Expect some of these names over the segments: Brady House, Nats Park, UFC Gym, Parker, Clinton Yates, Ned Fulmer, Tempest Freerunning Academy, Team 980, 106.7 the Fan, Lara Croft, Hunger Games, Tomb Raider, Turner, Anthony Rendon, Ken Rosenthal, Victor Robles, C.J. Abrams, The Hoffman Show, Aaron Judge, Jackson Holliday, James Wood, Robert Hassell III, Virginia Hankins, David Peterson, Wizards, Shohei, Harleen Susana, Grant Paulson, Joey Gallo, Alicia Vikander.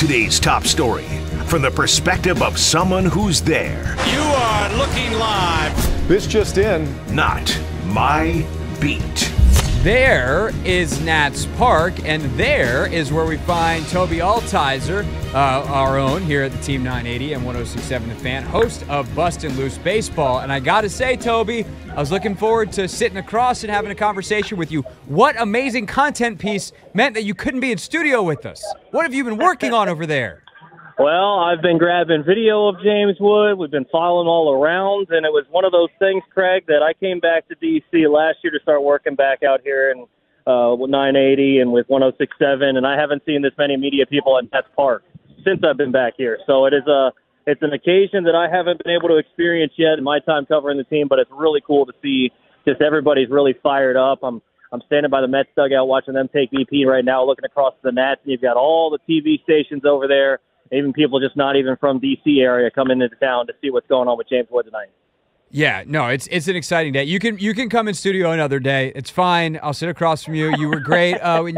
today's top story from the perspective of someone who's there. You are looking live. This just in. Not my beat. There is Nats Park, and there is where we find Toby Altizer, our own here at the Team 980 and 106.7 the Fan, host of Bustin' Loose Baseball. And I got to say, Toby, I was looking forward to sitting across and having a conversation with you. What amazing content piece meant that you couldn't be in studio with us. What have you been working on over there? Well, I've been grabbing video of James Wood. We've been following all around, and it was one of those things, Craig, that I came back to D.C. last year to start working back out here in 980 and with 106.7, and I haven't seen this many media people at Nats Park since I've been back here. So it is it's an occasion that I haven't been able to experience yet in my time covering the team, but it's really cool to see just everybody's really fired up. I'm standing by the Mets dugout watching them take BP right now, looking across the Nats, and you've got all the TV stations over there. Even people just not even from D.C. area come into town to see what's going on with James Wood tonight. Yeah, no, it's an exciting day. You can come in studio another day. It's fine. I'll sit across from you. You were great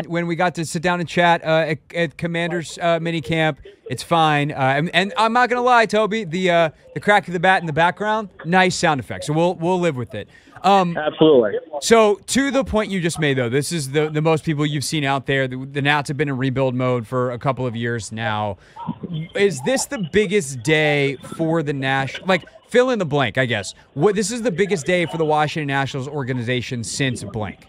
when we got to sit down and chat at Commander's minicamp. It's fine. And I'm not going to lie, Toby, the crack of the bat in the background, nice sound effect. So we'll live with it. Absolutely. So to the point you just made, though, this is the most people you've seen out there. The Nats have been in rebuild mode for a couple of years now. Is this the biggest day for the Nationals? Like, fill in the blank, I guess. This is the biggest day for the Washington Nationals organization since blank.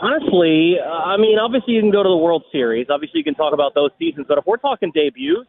Honestly, I mean, obviously you can go to the World Series. Obviously you can talk about those seasons. But if we're talking debuts,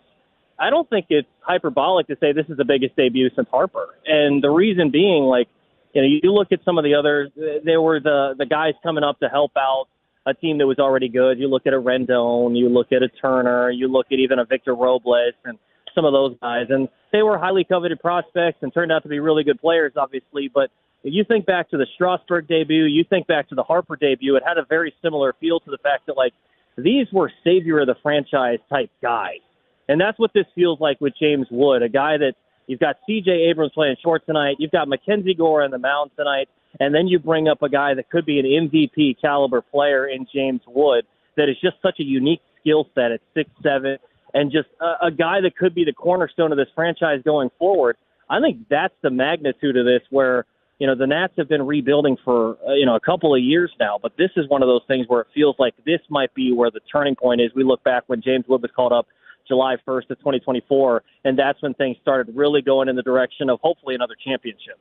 I don't think it's hyperbolic to say this is the biggest debut since Harper. And the reason being, like, you know, you look at some of the others. They were the guys coming up to help out a team that was already good. You look at a Rendon, you look at a Turner, you look at even a Victor Robles and some of those guys. And they were highly coveted prospects and turned out to be really good players, obviously. But you think back to the Strasburg debut, you think back to the Harper debut, it had a very similar feel to the fact that, like, these were savior of the franchise type guys. And that's what this feels like with James Wood, a guy that, you've got C.J. Abrams playing short tonight. You've got Mackenzie Gore on the mound tonight. And then you bring up a guy that could be an MVP caliber player in James Wood that is just such a unique skill set at 6'7", and just a guy that could be the cornerstone of this franchise going forward. I think that's the magnitude of this where, you know, the Nats have been rebuilding for, a couple of years now. But this is one of those things where it feels like this might be where the turning point is. We look back when James Wood was called up July 1st of 2024, and that's when things started really going in the direction of hopefully another championship.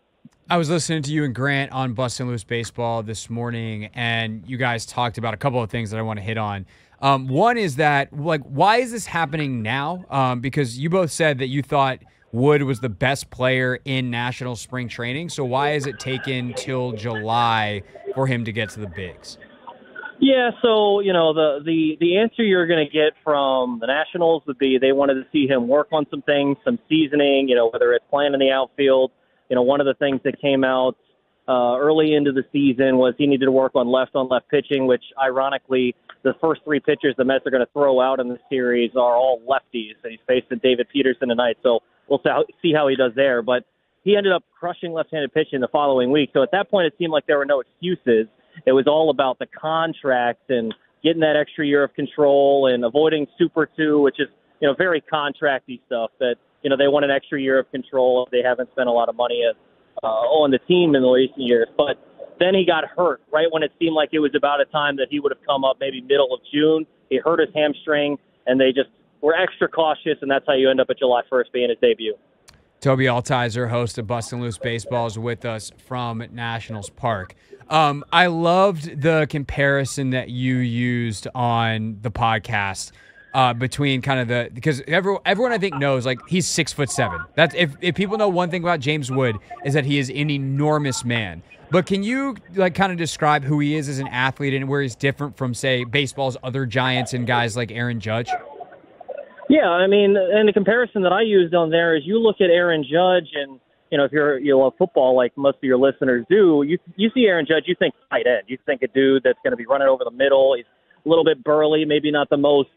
I was listening to you and Grant on Bustin' Loose Baseball this morning, and you guys talked about a couple of things that I want to hit on. One is that, like, why is this happening now? Because you both said that you thought Wood was the best player in National Spring Training, so why is it taken till July for him to get to the bigs? Yeah, so, you know, the answer you're going to get from the Nationals would be they wanted to see him work on some things, some seasoning, you know, whether it's playing in the outfield. You know, one of the things that came out early into the season was he needed to work on left pitching, which ironically the first three pitchers the Mets are going to throw out in the series are all lefties, and he's facing David Peterson tonight. So we'll see how he does there. But he ended up crushing left-handed pitching the following week. So at that point it seemed like there were no excuses. It was all about the contract and getting that extra year of control and avoiding Super 2, which is, you know, very contract-y stuff that, you know, they want an extra year of control if they haven't spent a lot of money on the team in the recent years. But then he got hurt right when it seemed like it was about a time that he would have come up, maybe middle of June. He hurt his hamstring, and they just were extra cautious, and that's how you end up at July 1st being his debut. Toby Altizer, host of Bustin' Loose Baseball, is with us from Nationals Park. I loved the comparison that you used on the podcast between kind of because everyone I think knows, like, he's 6'7". That's if people know one thing about James Wood is that he is an enormous man. But can you, like, kind of describe who he is as an athlete and where he's different from, say, baseball's other giants and guys like Aaron Judge? Yeah, I mean, and the comparison that I used on there is you look at Aaron Judge, and, you know, if you love football like most of your listeners do, you see Aaron Judge, you think tight end. You think a dude that's going to be running over the middle. He's a little bit burly, maybe not the most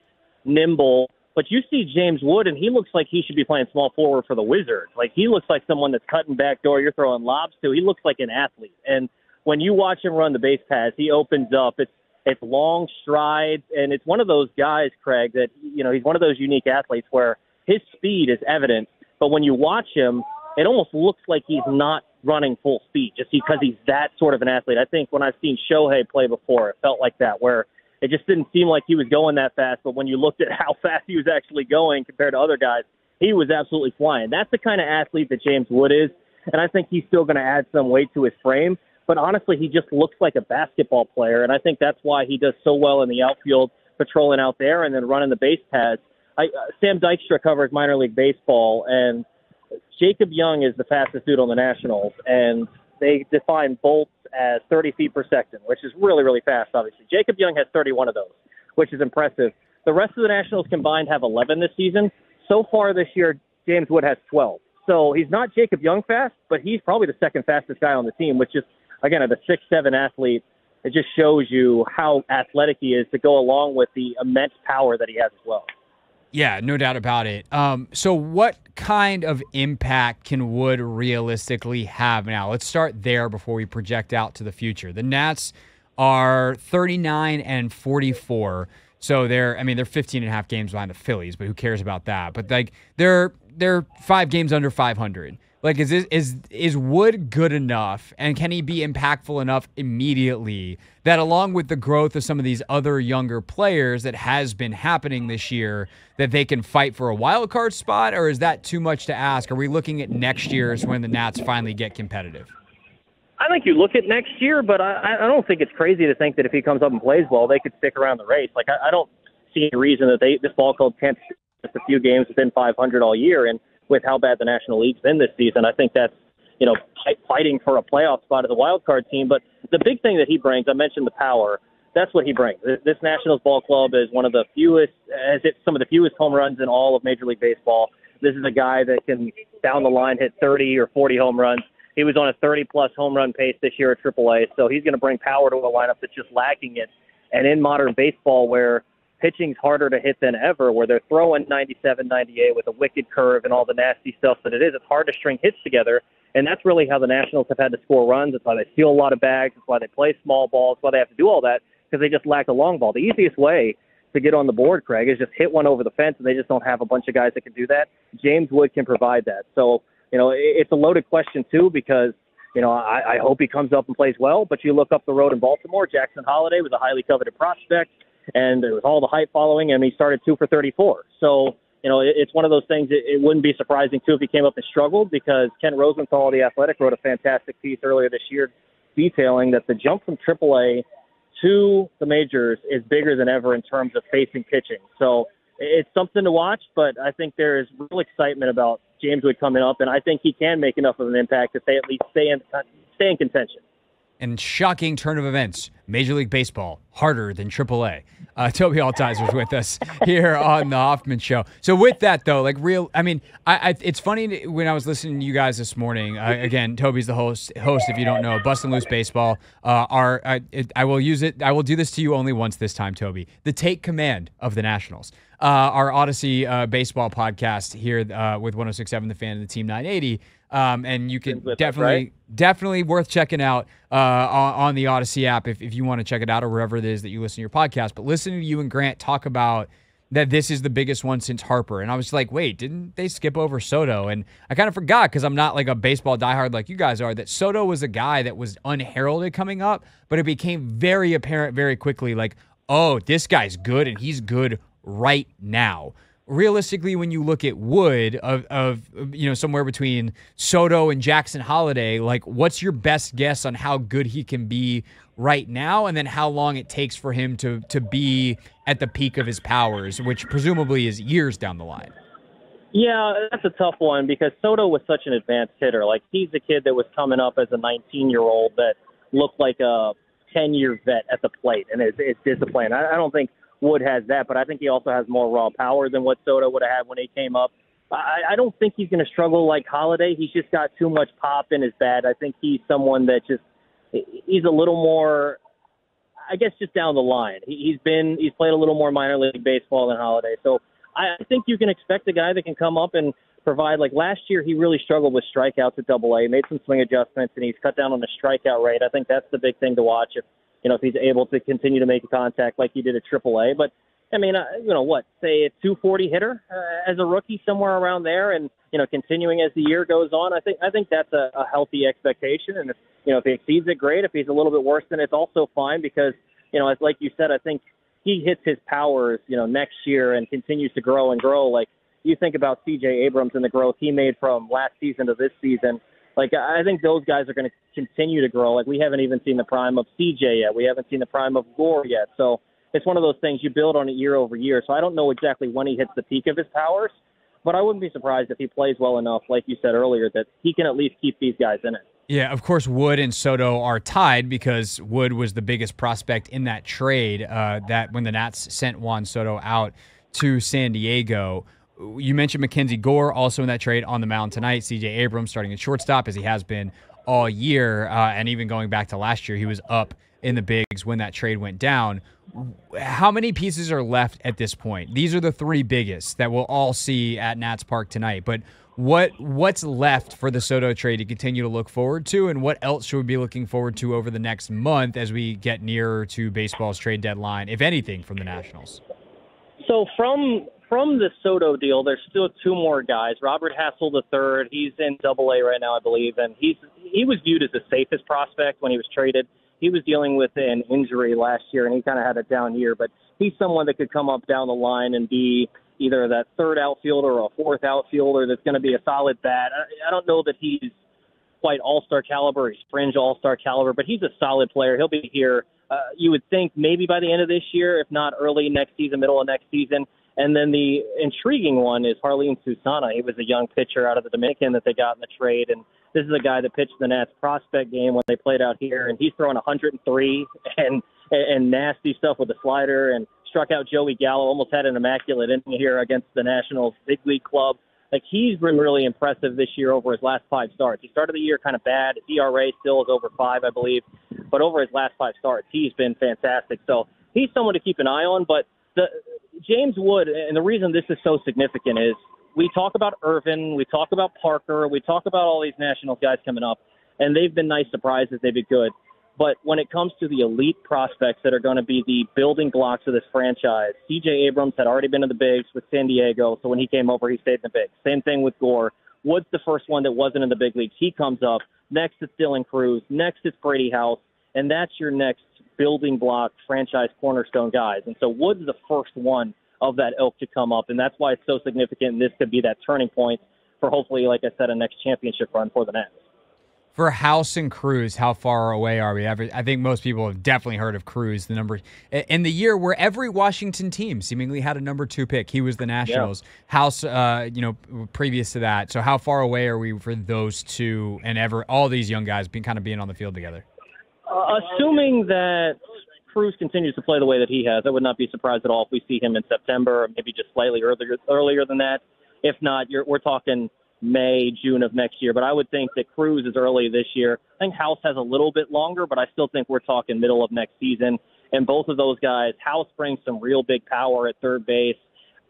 nimble. But you see James Wood, and he looks like he should be playing small forward for the Wizards. Like, he looks like someone that's cutting back door you're throwing lobs to. He looks like an athlete. And when you watch him run the base paths, he opens up. It's It's long strides, and it's one of those guys, Craig, that, you know, he's one of those unique athletes where his speed is evident, but when you watch him, it almost looks like he's not running full speed just because he's that sort of an athlete. I think when I've seen Shohei play before, it felt like that, where it just didn't seem like he was going that fast, but when you looked at how fast he was actually going compared to other guys, he was absolutely flying. That's the kind of athlete that James Wood is, and I think he's still going to add some weight to his frame. But honestly, he just looks like a basketball player, and I think that's why he does so well in the outfield, patrolling out there and then running the base paths. Sam Dykstra covers minor league baseball, and Jacob Young is the fastest dude on the Nationals, and they define bolts as 30 feet per second, which is really, really fast, obviously. Jacob Young has 31 of those, which is impressive. The rest of the Nationals combined have 11 this season. So far this year, James Wood has 12. So he's not Jacob Young fast, but he's probably the second fastest guy on the team, which is, again, at a 6'7 athlete, it just shows you how athletic he is to go along with the immense power that he has as well. Yeah, no doubt about it. So what kind of impact can Wood realistically have now? Let's start there before we project out to the future. The Nats are 39 and 44. So they're 15 and a half games behind the Phillies, but who cares about that? But like they're 5 games under 500. Like is Wood good enough, and can he be impactful enough immediately that, along with the growth of some of these other younger players that has been happening this year, that they can fight for a wild card spot, or is that too much to ask? Are we looking at next year's when the Nats finally get competitive? I think you look at next year, but I don't think it's crazy to think that if he comes up and plays well, they could stick around the race. Like I don't see any reason that this ball club can't just a few games within 500 all year, and with how bad the National League's been this season, I think that's, you know, fighting for a playoff spot as a wild card team. But the big thing that he brings, I mentioned the power. That's what he brings. This Nationals ball club is one of the fewest, some of the fewest home runs in all of Major League Baseball. This is a guy that can down the line hit 30 or 40 home runs. He was on a 30-plus home run pace this year at AAA, so he's going to bring power to a lineup that's just lacking it. And in modern baseball, where pitching's harder to hit than ever, where they're throwing 97, 98 with a wicked curve and all the nasty stuff that it is. It's hard to string hits together, and that's really how the Nationals have had to score runs. That's why they steal a lot of bags. That's why they play small ball. That's why they have to do all that, because they just lack a long ball. The easiest way to get on the board, Craig, is just hit one over the fence, and they just don't have a bunch of guys that can do that. James Wood can provide that. So, you know, it's a loaded question, too, because, you know, I hope he comes up and plays well, but you look up the road in Baltimore, Jackson Holliday was a highly coveted prospect, and it was all the hype following, and he started 2 for 34. So, you know, it's one of those things. It wouldn't be surprising, too, if he came up and struggled, because Ken Rosenthal, the Athletic, wrote a fantastic piece earlier this year detailing that the jump from AAA to the majors is bigger than ever in terms of facing pitching. So it's something to watch, but I think there is real excitement about James Wood coming up, and I think he can make enough of an impact that they at least stay in contention. And shocking turn of events, Major League Baseball, harder than AAA. Toby Altizer is with us here on The Hoffman Show. So with that, though, it's funny when I was listening to you guys this morning. Again, Toby's the host if you don't know, Bustin' Loose Baseball. I will do this to you only once this time, Toby. The take command of the Nationals. Our Odyssey baseball podcast here with 106.7 the Fan and the Team 980. And you can definitely worth checking out on the Odyssey app if you want to check it out, or wherever it is that you listen to your podcast. But listening to you and Grant talk about that this is the biggest one since Harper. And I was like, wait, didn't they skip over Soto? And I kind of forgot, because I'm not like a baseball diehard like you guys are, that Soto was a guy that was unheralded coming up, but it became very apparent very quickly, like, oh, this guy's good and he's good right now. Realistically, when you look at Wood of you know, somewhere between Soto and Jackson Holliday, like, what's your best guess on how good he can be right now, and then how long it takes for him to be at the peak of his powers, which presumably is years down the line? Yeah, that's a tough one, because Soto was such an advanced hitter. Like, he's a kid that was coming up as a 19-year-old that looked like a 10-year vet at the plate, and it's discipline. I don't think Wood has that, but I think he also has more raw power than what Soto would have had when he came up. I don't think he's going to struggle like Holliday. He's just got too much pop in his bat. I think he's someone that he's a little more, I guess, just down the line. He's played a little more minor league baseball than Holliday. So I think you can expect a guy that can come up and provide, like last year, he really struggled with strikeouts at AA, made some swing adjustments, and he's cut down on the strikeout rate. I think that's the big thing to watch. If you know, if he's able to continue to make contact like he did at AAA. But, I mean, you know, what, say a 240 hitter as a rookie, somewhere around there, and, you know, continuing as the year goes on, I think that's a healthy expectation. And, if he exceeds it, great. If he's a little bit worse, then it's also fine because, you know, as like you said, I think he hits his powers, you know, next year and continues to grow and grow. Like, you think about C.J. Abrams and the growth he made from last season to this season. Like, I think those guys are going to continue to grow. Like, we haven't even seen the prime of C.J. yet. We haven't seen the prime of Gore yet. So it's one of those things you build on it year over year. So I don't know exactly when he hits the peak of his powers, but I wouldn't be surprised if he plays well enough, like you said earlier, that he can at least keep these guys in it. Yeah, of course, Wood and Soto are tied because Wood was the biggest prospect in that trade that when the Nats sent Juan Soto out to San Diego. You mentioned Mackenzie Gore also in that trade on the mound tonight. C.J. Abrams starting at shortstop as he has been all year, and even going back to last year, he was up in the bigs when that trade went down. How many pieces are left at this point? These are the three biggest that we'll all see at Nats Park tonight, but what's left for the Soto trade to continue to look forward to, and what else should we be looking forward to over the next month as we get nearer to baseball's trade deadline, if anything, from the Nationals? So from the Soto deal, there's still two more guys. Robert Hassell III, he's in AA right now, I believe, and he was viewed as the safest prospect when he was traded. He was dealing with an injury last year, and he kind of had a down year, but he's someone that could come up down the line and be either that third outfielder or a fourth outfielder that's going to be a solid bat. I don't know that he's quite all-star caliber, he's fringe all-star caliber, but he's a solid player. He'll be here, you would think, maybe by the end of this year, if not early next season, middle of next season. And then the intriguing one is Harleen Susana. He was a young pitcher out of the Dominican that they got in the trade, and this is a guy that pitched the Nats prospect game when they played out here, and he's throwing 103 and nasty stuff with the slider, and struck out Joey Gallo, almost had an immaculate inning here against the Nationals big league club. Like, he's been really impressive this year over his last five starts. He started the year kind of bad. His ERA still is over 5, I believe, but over his last five starts, he's been fantastic. So he's someone to keep an eye on. But James Wood, and the reason this is so significant is we talk about Irvin, we talk about Parker, we talk about all these Nationals guys coming up, and they've been nice surprises. They've been good. But when it comes to the elite prospects that are going to be the building blocks of this franchise, C.J. Abrams had already been in the bigs with San Diego, so when he came over, he stayed in the bigs. Same thing with Gore. Wood's the first one that wasn't in the big leagues. He comes up. Next, it's Dylan Cruz. Next, it's Brady House. And that's your next building block, franchise cornerstone guys. And so Wood's the first one of that ilk to come up, and that's why it's so significant. And this could be that turning point for, hopefully, like I said, a next championship run for the Nats. For House and Cruz, how far away are we? I think most people have definitely heard of Cruz, the number in the year where every Washington team seemingly had a number 2 pick. He was the Nationals. Yeah. House, previous to that. So how far away are we for those two and all these young guys being on the field together? Assuming that Cruz continues to play the way that he has, I would not be surprised at all if we see him in September, or maybe just slightly earlier than that. If not, we're talking May, June of next year. But I would think that Cruz is early this year. I think House has a little bit longer, but I still think we're talking middle of next season. And both of those guys, House brings some real big power at third base.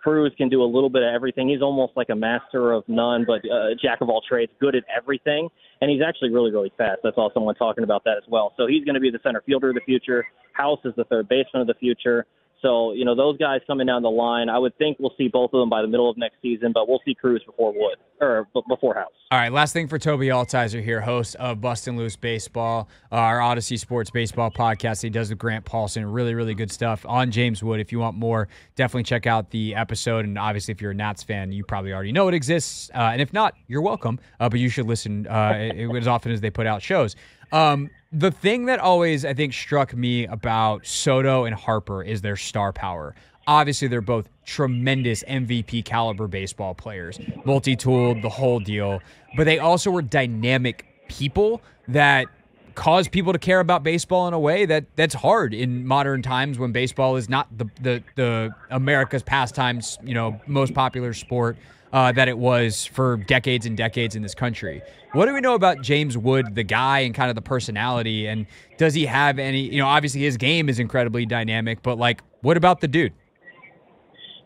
Cruz can do a little bit of everything. He's almost like a master of none, but jack of all trades, good at everything. And he's actually really, really fast. I saw someone talking about that as well. So he's going to be the center fielder of the future. House is the third baseman of the future. So, you know, those guys coming down the line, I would think we'll see both of them by the middle of next season, but we'll see Cruz before Wood, or before House. All right, last thing for Toby Altizer here, host of Bustin' Loose Baseball, our Odyssey Sports Baseball podcast. He does with Grant Paulson, really, really good stuff on James Wood. If you want more, definitely check out the episode. And obviously, if you're a Nats fan, you probably already know it exists. And if not, you're welcome. But you should listen as often as they put out shows. The thing that always, I think, struck me about Soto and Harper is their star power. Obviously, they're both tremendous MVP caliber baseball players, multi-tooled, the whole deal. But they also were dynamic people that cause people to care about baseball in a way that's hard in modern times when baseball is not the America's pastimes, most popular sport. That it was for decades and decades in this country. What do we know about James Wood, the guy, and kind of the personality? And does he have any, obviously his game is incredibly dynamic, but what about the dude?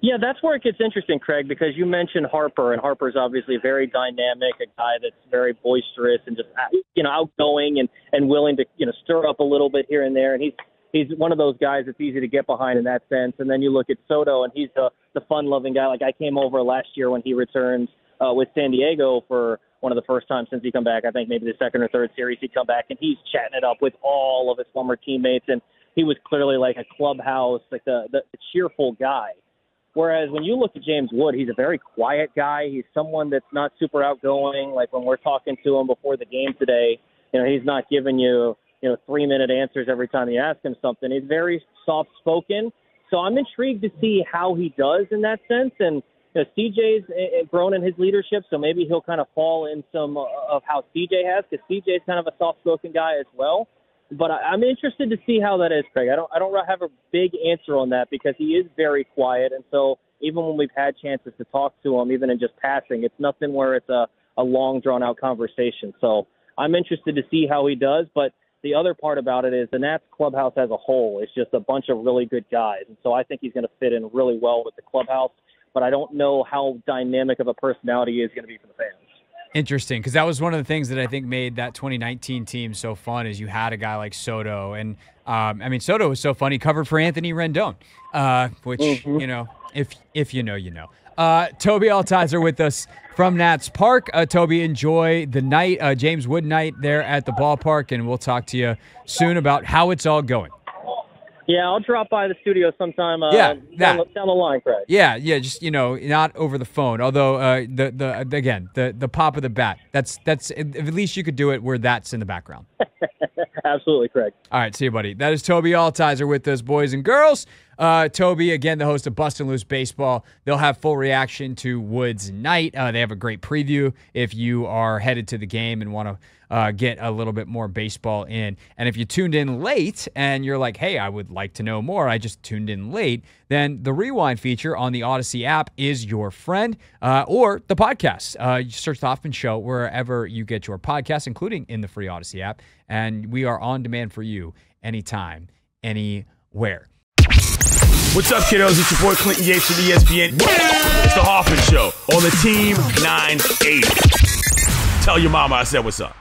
Yeah, that's where it gets interesting, Craig, because you mentioned Harper, and Harper's obviously very dynamic, a guy that's very boisterous and just, outgoing and willing to, stir up a little bit here and there. And he's he's one of those guys that's easy to get behind in that sense. And then you look at Soto, and he's the fun-loving guy. Like, I came over last year when he returned with San Diego for one of the first times since he come back. I think maybe the second or third series he come back, and he's chatting it up with all of his former teammates. And he was clearly like a clubhouse, like the cheerful guy. Whereas when you look at James Wood, he's a very quiet guy. He's someone that's not super outgoing. Like when we're talking to him before the game today, he's not giving you, 3-minute answers every time you ask him something. He's very soft spoken. So I'm intrigued to see how he does in that sense. And CJ's grown in his leadership, so maybe he'll kind of fall in some of how CJ has, because CJ's kind of a soft spoken guy as well. But I'm interested to see how that is, Craig. I don't have a big answer on that because he is very quiet. And so even when we've had chances to talk to him, even in just passing, it's nothing where it's a long, drawn-out conversation. So I'm interested to see how he does. But the other part about it is the Nats clubhouse as a whole is just a bunch of really good guys. And so I think he's going to fit in really well with the clubhouse. But I don't know how dynamic of a personality he is going to be for the fans. Interesting, because that was one of the things that I think made that 2019 team so fun is you had a guy like Soto. And, Soto was so fun. He covered for Anthony Rendon, which, if you know. Toby Altizer with us from Nats Park. Toby, enjoy the night, James Wood night there at the ballpark, and we'll talk to you soon about how it's all going. Yeah, I'll drop by the studio sometime down the line, Craig. Yeah, just, not over the phone. Although, the pop of the bat, that's at least you could do it where that's in the background. Absolutely, Craig. All right, see you, buddy. That is Toby Altizer with us, boys and girls. Toby, again, the host of Bustin' Loose Baseball. They'll have full reaction to Wood's night. They have a great preview if you are headed to the game and want to get a little bit more baseball in. And if you tuned in late and you're like, hey, I would like to know more, I just tuned in late, then the Rewind feature on the Odyssey app is your friend, or the podcast. You search The Hoffman Show wherever you get your podcasts, including in the free Odyssey app. And we are on demand for you anytime, anywhere. What's up, kiddos? It's your boy Clinton Yates of ESPN. It's The Hoffman Show on the Team 980. Tell your mama I said what's up.